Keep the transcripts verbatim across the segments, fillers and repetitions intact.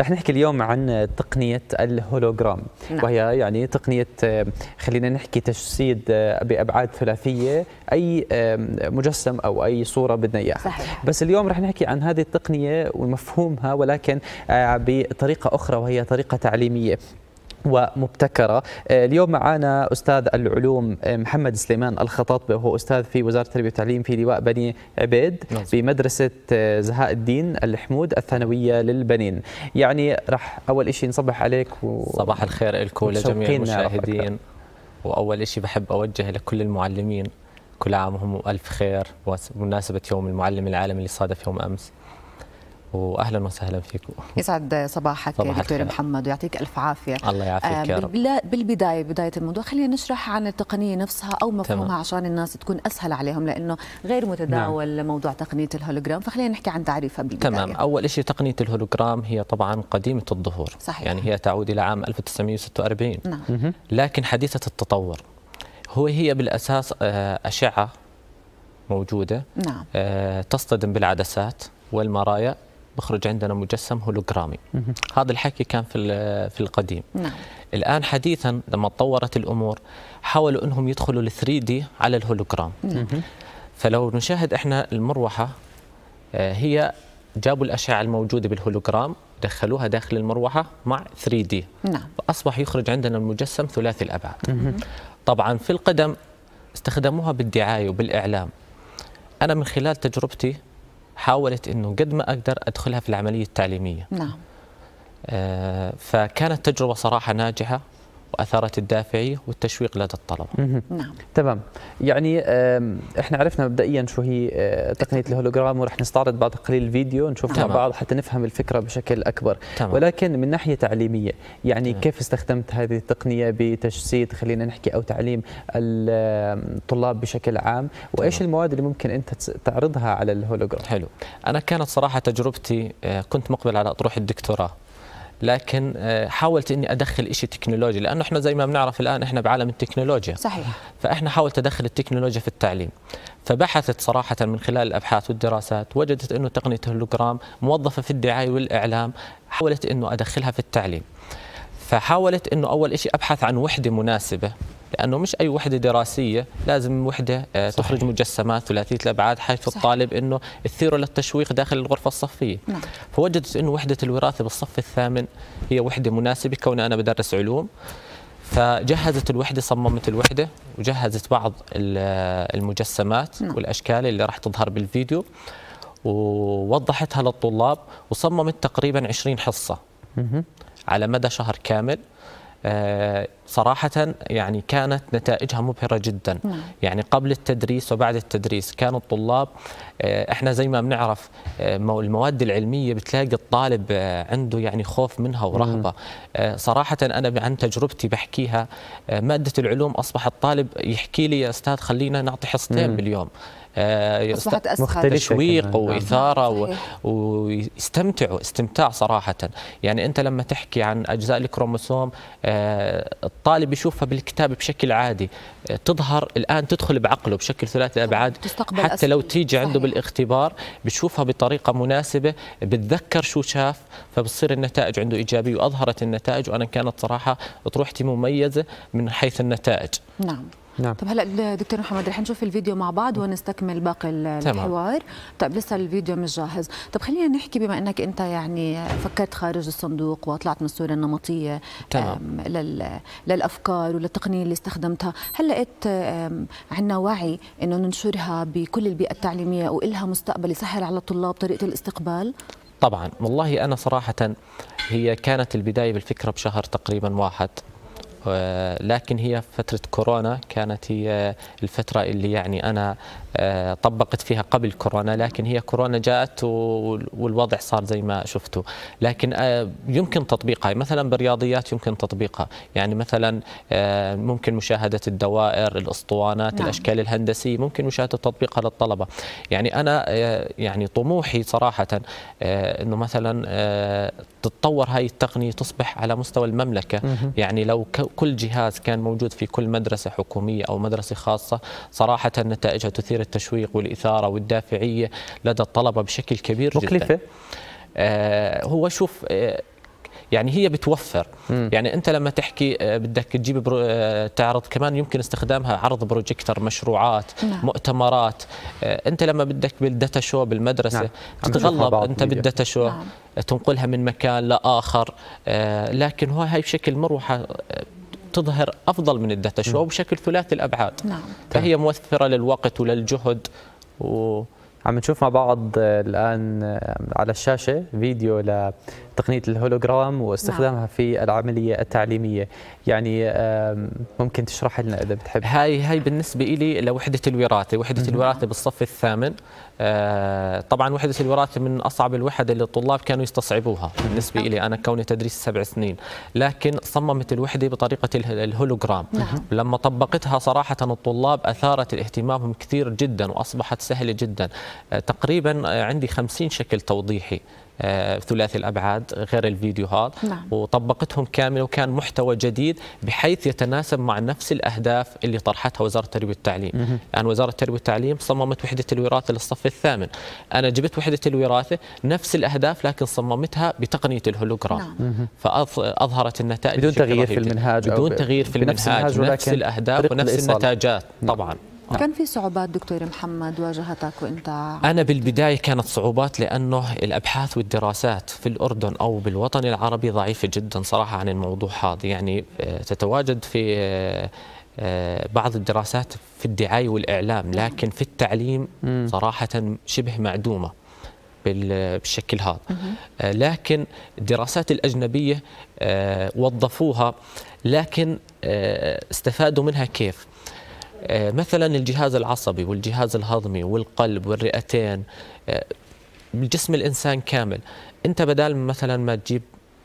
رح نحكي اليوم عن تقنية الهولوغرام، نعم. وهي يعني تقنية خلينا نحكي تجسيد بأبعاد ثلاثية أي مجسم أو أي صورة بدنا إياها، بس اليوم رح نحكي عن هذه التقنية ومفهومها ولكن بطريقة أخرى وهي طريقة تعليمية ومبتكرة. اليوم معنا أستاذ العلوم محمد سليمان الخطاطبه، وهو أستاذ في وزارة التربية والتعليم في لواء بني عبيد بمدرسة زهاء الدين الحمود الثانوية للبنين. يعني راح أول شيء نصبح عليك و... صباح الخير لكم لجميع المشاهدين، وأول شيء بحب أوجه لكل المعلمين كل عام وهم ألف خير بمناسبة يوم المعلم العالمي اللي صادف يوم أمس، واهلا وسهلا فيكم. يسعد صباحك دكتور محمد ويعطيك الف عافيه. الله يعافيك يا رب. بالبدايه بدايه الموضوع خلينا نشرح عن التقنيه نفسها او مفهومها، تمام. عشان الناس تكون اسهل عليهم لانه غير متداول، نعم. موضوع تقنيه الهولوغرام، فخلينا نحكي عن تعريفها بالبدايه. تمام، اول شيء تقنيه الهولوغرام هي طبعا قديمه الظهور، صحيح. يعني هي تعود الى عام ألف وتسعمئة وستة وأربعين، نعم. لكن حديثه التطور. هو هي بالاساس اشعه موجوده، نعم. تصطدم بالعدسات والمرايا بخرج عندنا مجسم هولوغرامي. هذا الحكي كان في في القديم. نعم. الآن حديثا لما تطورت الأمور حاولوا أنهم يدخلوا الثري دي على الهولوغرام. نعم. فلو نشاهد إحنا المروحة، هي جابوا الأشعة الموجودة بالهولوغرام دخلوها داخل المروحة مع ثري دي. نعم. فأصبح يخرج عندنا المجسم ثلاثي الأبعاد. نعم. طبعا في القدم استخدموها بالدعاية وبالإعلام. أنا من خلال تجربتي حاولت أنه قد ما أقدر أدخلها في العملية التعليمية، نعم. آه فكانت تجربة صراحة ناجحة وأثارت الدافعية والتشويق لدى الطلبة. نعم. تمام، يعني إحنا عرفنا مبدئيا شو هي تقنية الهولوغرام، ورح نستعرض بعد قليل فيديو نشوف مع بعض حتى نفهم الفكرة بشكل أكبر، تمام. ولكن من ناحية تعليمية يعني، تمام. كيف استخدمت هذه التقنية بتجسيد خلينا نحكي أو تعليم الطلاب بشكل عام، وإيش تمام. المواد اللي ممكن أنت تعرضها على الهولوغرام؟ حلو، أنا كانت صراحة تجربتي كنت مقبل على أطروحة الدكتوراه، لكن حاولت اني ادخل شيء تكنولوجي لانه احنا زي ما بنعرف الان احنا بعالم التكنولوجيا، صحيح. فاحنا حاولت ادخل التكنولوجيا في التعليم، فبحثت صراحه من خلال الابحاث والدراسات وجدت انه تقنيه الهولوغرام موظفه في الدعايه والاعلام، حاولت انه ادخلها في التعليم. فحاولت انه اول شيء ابحث عن وحده مناسبه، لانه مش اي وحده دراسيه، لازم وحده صحيح. تخرج مجسمات ثلاثيه الابعاد حيث صحيح. الطالب انه تثير للتشويق داخل الغرفه الصفيه، نعم. فوجدت انه وحده الوراثه بالصف الثامن هي وحده مناسبه كون انا بدرس علوم، فجهزت الوحده، صممت الوحده وجهزت بعض المجسمات، نعم. والاشكال اللي راح تظهر بالفيديو، ووضحتها للطلاب وصممت تقريبا عشرين حصه على مدى شهر كامل. آه صراحة يعني كانت نتائجها مبهرة جدا، نعم. يعني قبل التدريس وبعد التدريس كان الطلاب، آه احنا زي ما بنعرف آه المواد العلمية بتلاقي الطالب آه عنده يعني خوف منها ورهبة. آه صراحة أنا عن تجربتي بحكيها، آه مادة العلوم أصبح الطالب يحكي لي يا أستاذ خلينا نعطي حصتين باليوم، آه أصبحت أسهل، تشويق وإثارة و... ويستمتعوا استمتاع صراحة. يعني أنت لما تحكي عن أجزاء الكروموسوم، آه الطالب يشوفها بالكتاب بشكل عادي، آه تظهر الآن تدخل بعقله بشكل ثلاثي الأبعاد، حتى أسهل. لو تيجي عنده صحيح. بالاختبار بشوفها بطريقة مناسبة، بتذكر شو شاف، فبتصير النتائج عنده إيجابية. وأظهرت النتائج، وأنا كانت صراحة أطروحتي مميزة من حيث النتائج. نعم. نعم. طب هلا دكتور محمد رح نشوف الفيديو مع بعض ونستكمل باقي الحوار. طيب لسه الفيديو مش جاهز. طب خلينا نحكي، بما انك انت يعني فكرت خارج الصندوق وطلعت من الصوره النمطيه لل... للافكار وللتقنيه اللي استخدمتها، هل لقيت عندنا وعي انه ننشرها بكل البيئه التعليميه والها مستقبل يسهل على الطلاب طريقه الاستقبال؟ طبعا، والله انا صراحه هي كانت البدايه بالفكره بشهر تقريبا واحد، لكن هي فترة كورونا كانت هي الفترة اللي يعني أنا طبقت فيها قبل كورونا، لكن هي كورونا جاءت والوضع صار زي ما شفتوا. لكن يمكن تطبيقها مثلا بالرياضيات، يمكن تطبيقها يعني مثلا ممكن مشاهدة الدوائر، الأسطوانات، نعم. الأشكال الهندسية ممكن مشاهدة تطبيقها للطلبة. يعني أنا يعني طموحي صراحة أنه مثلا تتطور هاي التقنية تصبح على مستوى المملكة. مه. يعني لو كل جهاز كان موجود في كل مدرسة حكومية أو مدرسة خاصة، صراحة نتائجها تثير التشويق والإثارة والدافعية لدى الطلبة بشكل كبير. مكلفة. جدا. مكلفة. آه هو شوف آه يعني هي بتوفر. م. يعني انت لما تحكي بدك تجيب تعرض، كمان يمكن استخدامها عرض بروجيكتر، مشروعات، نعم. مؤتمرات. انت لما بدك بالداتا شو بالمدرسه، نعم. تتغلب انت بالداتا شو، نعم. تنقلها من مكان لاخر، لكن هو هي بشكل مروحه تظهر افضل من الداتا شو بشكل ثلاثي الابعاد، نعم. فهي موفره للوقت وللجهد. و عم نشوف مع بعض الآن على الشاشة فيديو لتقنية الهولوغرام واستخدامها في العملية التعليمية، يعني ممكن تشرح لنا إذا بتحب. هاي هاي بالنسبة إلي لوحدة الوراثة، وحدة الوراثة بالصف الثامن. طبعا وحدة الوراثة من أصعب الوحدة اللي الطلاب كانوا يستصعبوها بالنسبة إلي أنا كوني تدريس سبع سنين، لكن صممت الوحدة بطريقة الهولوغرام. لما طبقتها صراحة الطلاب أثارت اهتمامهم كثير جدا وأصبحت سهلة جدا. تقريبا عندي خمسين شكل توضيحي ثلاثي الأبعاد غير الفيديوهات، نعم. وطبقتهم كامل وكان محتوى جديد بحيث يتناسب مع نفس الأهداف اللي طرحتها وزارة التربية والتعليم. الآن يعني وزارة التربية والتعليم صممت وحدة الوراثة للصف الثامن، أنا جبت وحدة الوراثة نفس الأهداف لكن صممتها بتقنية الهولوغرام، نعم. فأظهرت النتائج بدون تغيير في المنهاج، بدون تغيير في المنهاج، نفس الأهداف ونفس الإصالة. النتاجات طبعا. كان في صعوبات دكتور محمد واجهتك وانت؟ انا بالبدايه كانت صعوبات لانه الابحاث والدراسات في الاردن او بالوطن العربي ضعيفه جدا صراحه عن الموضوع هذا، يعني تتواجد في بعض الدراسات في الدعايه والاعلام لكن في التعليم صراحه شبه معدومه بالشكل هذا، لكن الدراسات الاجنبيه وظفوها لكن استفادوا منها كيف؟ مثلا الجهاز العصبي والجهاز الهضمي والقلب والرئتين بالجسم الإنسان كامل، أنت بدال مثلا ما تجيب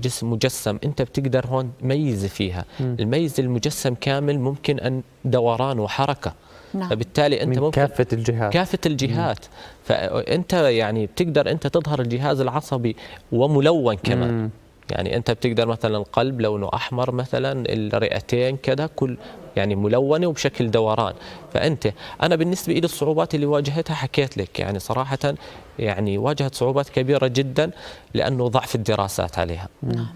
جسم مجسم أنت بتقدر هون ميز فيها. م. الميز المجسم كامل ممكن أن دوران وحركة، نعم. فبالتالي أنت ممكن كافة الجهات، كافة الجهات. م. فأنت يعني بتقدر أنت تظهر الجهاز العصبي وملون كمان. م. يعني أنت بتقدر مثلا القلب لونه أحمر مثلا، الرئتين كذا كل يعني ملونة وبشكل دوران. فأنت أنا بالنسبة إلي الصعوبات اللي واجهتها حكيت لك، يعني صراحة يعني واجهت صعوبات كبيرة جدا لأنه ضعف الدراسات عليها. نعم.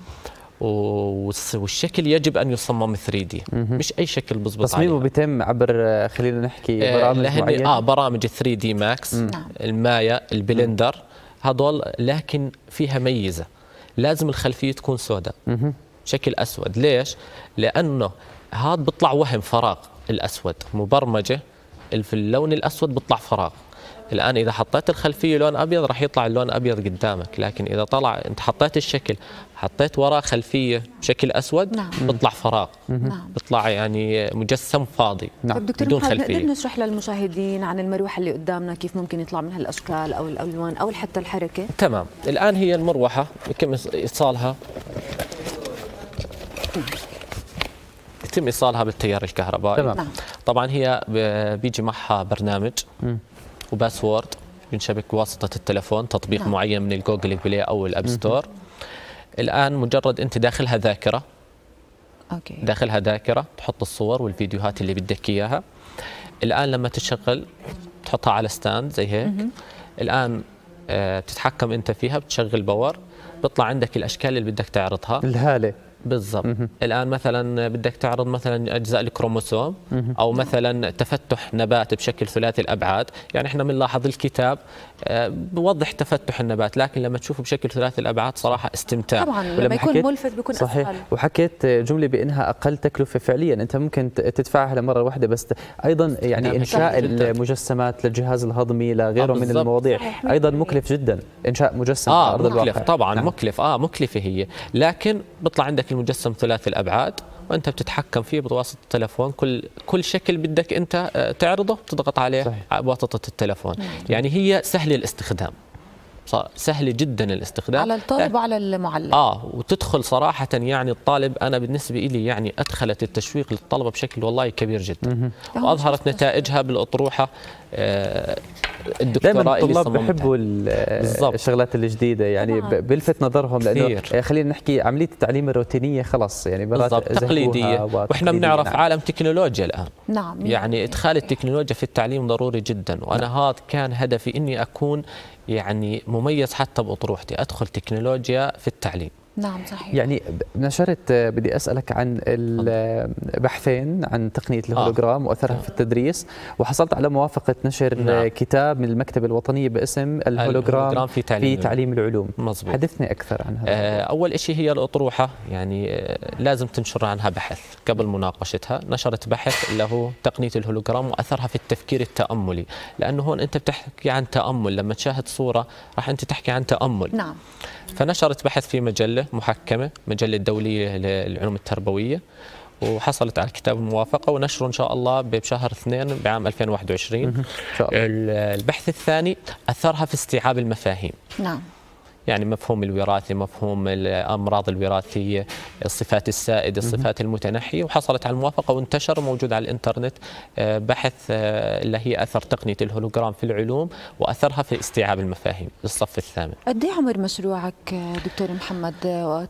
والشكل يجب أن يصمم ثري دي، مش أي شكل بزبط تصميمه عليها. بيتم عبر خلينا نحكي برامج معينة؟ آه برامج ثري دي ماكس، نعم. المايا، البلندر، هذول، لكن فيها ميزة لازم الخلفية تكون سوداء، شكل أسود. ليش؟ لأنه هذا بيطلع وهم فراغ، الأسود مبرمجة في اللون الأسود بيطلع فراغ. الآن إذا حطيت الخلفية لون أبيض راح يطلع اللون أبيض قدامك، لكن إذا طلع أنت حطيت الشكل حطيت وراه خلفية بشكل أسود، نعم. بيطلع فراغ، نعم. بيطلع يعني مجسم فاضي، نعم. طيب دكتور بدون خلفية. نقدر نشرح للمشاهدين عن المروحة اللي قدامنا كيف ممكن يطلع منها الأشكال أو الألوان أو حتى الحركة؟ تمام. الآن هي المروحة يتم إيصالها، نعم. يتم إيصالها بالتيار الكهربائي، تمام. طبعا هي بيجي معها برنامج م. وباسورد ينشبك بواسطة التلفون، تطبيق نعم. معين من الجوجل بلاي أو الأب ستور. الآن مجرد أنت داخلها ذاكرة، أوكي. داخلها ذاكرة تحط الصور والفيديوهات اللي بدك إياها. الآن لما تشغل تحطها على ستاند زي هيك، مم. الآن آه بتتحكم أنت فيها، بتشغل باور، بيطلع عندك الأشكال اللي بدك تعرضها الهالة بالضبط. الآن مثلا بدك تعرض مثلا أجزاء الكروموسوم، مم. أو مثلا تفتح نبات بشكل ثلاثي الأبعاد، يعني احنا بنلاحظ الكتاب بوضح تفتح النبات لكن لما تشوفه بشكل ثلاثي الأبعاد صراحة استمتاع. طبعا لما يكون ملفت بيكون أسهل. صحيح. وحكيت جملة بأنها أقل تكلفة فعليا، أنت ممكن تدفعها لمرة واحدة بس، أيضا يعني نعم إنشاء المجسمات للجهاز الهضمي لغيره آه من المواضيع أيضا مكلف جدا، إنشاء مجسم آه على أرض مكلف الواقع. طبعا نعم. مكلف آه مكلفة هي، لكن بيطلع عندك المجسم ثلاثي الابعاد وانت بتتحكم فيه بواسطه التلفون، كل كل شكل بدك انت تعرضه بتضغط عليه، صحيح. بواسطه التلفون، مم. يعني هي سهله الاستخدام، سهل جدا الاستخدام على الطالب وعلى المعلم. اه وتدخل صراحه يعني الطالب، انا بالنسبه لي يعني ادخلت التشويق للطلبه بشكل والله كبير جدا، واظهرت نتائجها بالاطروحه. آه دائما الطلاب بحبوا الشغلات الجديده، يعني بلفت نظرهم لانه خلينا نحكي عمليه التعليم الروتينيه خلاص يعني بالضبط تقليديه، واحنا بنعرف نعم. عالم تكنولوجيا الان، نعم. يعني ادخال التكنولوجيا في التعليم ضروري جدا، وانا نعم. هذا كان هدفي اني اكون يعني مميز حتى بأطروحتي، أدخل تكنولوجيا في التعليم. نعم صحيح. يعني نشرت بدي أسألك عن البحثين عن تقنية الهولوغرام وأثرها في التدريس، وحصلت على موافقة نشر نعم. كتاب من المكتبة الوطنية باسم الهولوغرام في تعليم, في تعليم العلوم. مزبوط. حدثني أكثر عن هذا. أول شيء هي الأطروحة، يعني لازم تنشر عنها بحث قبل مناقشتها. نشرت بحث له تقنية الهولوغرام وأثرها في التفكير التأملي، لأنه هون أنت بتحكي عن تأمل، لما تشاهد صورة راح أنت تحكي عن تأمل. نعم. فنشرت بحث في مجلة محكمة، مجلة دولية للعلوم التربوية، وحصلت على كتاب الموافقة ونشره إن شاء الله بشهر اثنين بعام ألفين وواحد وعشرين. البحث الثاني أثرها في استيعاب المفاهيم. نعم. يعني مفهوم الوراثة، مفهوم الأمراض الوراثية، الصفات السائدة، الصفات المتنحية، وحصلت على الموافقة وانتشر موجود على الإنترنت بحث اللي هي أثر تقنية الهولوغرام في العلوم وأثرها في استيعاب المفاهيم للصف الثامن. قد إيه عمر مشروعك دكتور محمد؟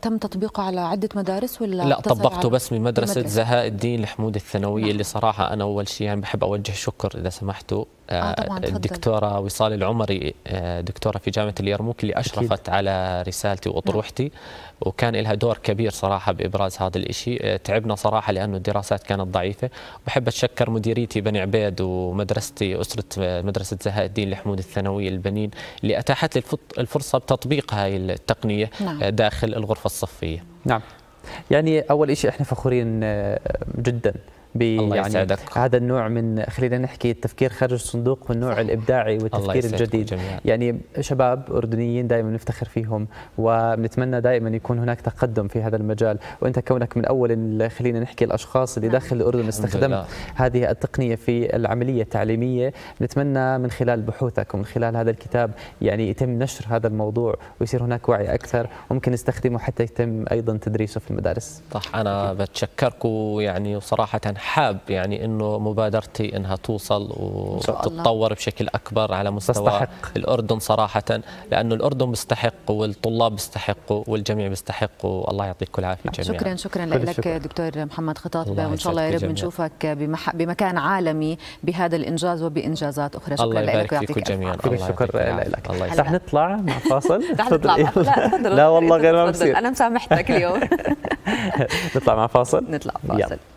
تم تطبيقه على عدة مدارس ولا لا؟ طبقته بس من مدرسة زهاء الدين الحمود الثانوية، اللي صراحة أنا أول شيء يعني بحب أوجه شكر إذا سمحتوا آه الدكتورة وصال العمري، دكتورة في جامعة اليرموك، اللي أشرفت أكيد. على رسالتي وأطروحتي، وكان لها دور كبير صراحة بإبراز هذا الإشي. تعبنا صراحة لأنه الدراسات كانت ضعيفة. بحب أتشكر مديريتي بني عبيد ومدرستي أسرة مدرسة زهاء الدين الحمود الثانوية للبنين، اللي أتاحت لي الفرصة بتطبيق هاي التقنية نعم. داخل الغرفة الصفية. نعم. يعني أول إشي إحنا فخورين جداً الله يعني يسعدك. هذا النوع من خلينا نحكي التفكير خارج الصندوق والنوع الابداعي والتفكير الجديد. يعني شباب اردنيين دائما نفتخر فيهم ونتمنى دائما يكون هناك تقدم في هذا المجال، وانت كونك من اول خلينا نحكي الاشخاص اللي داخل الاردن استخدمت هذه التقنيه في العمليه التعليميه، نتمنى من خلال بحوثك ومن خلال هذا الكتاب يعني يتم نشر هذا الموضوع ويصير هناك وعي اكثر وممكن نستخدمه حتى يتم ايضا تدريسه في المدارس. صح. انا بتشكركم يعني، وصراحه حاب يعني انه مبادرتي انها توصل وتتطور بشكل اكبر على مستوى تستحق. الاردن صراحه، لانه الاردن بيستحق والطلاب بيستحقوا والجميع بيستحقوا. الله يعطيك العافيه جميعا. شكرا شكرا لك دكتور محمد خطاطبه، وان شاء الله يا رب نشوفك بمكان عالمي بهذا الانجاز وبانجازات اخرى. شكرا لك ويعطيك العافيه. شكرا لك. رح نطلع مع فاصل. رح نطلع مع فاصل. لا والله غير ما بصير، انا مسامحتك اليوم. نطلع مع فاصل. نطلع فاصل.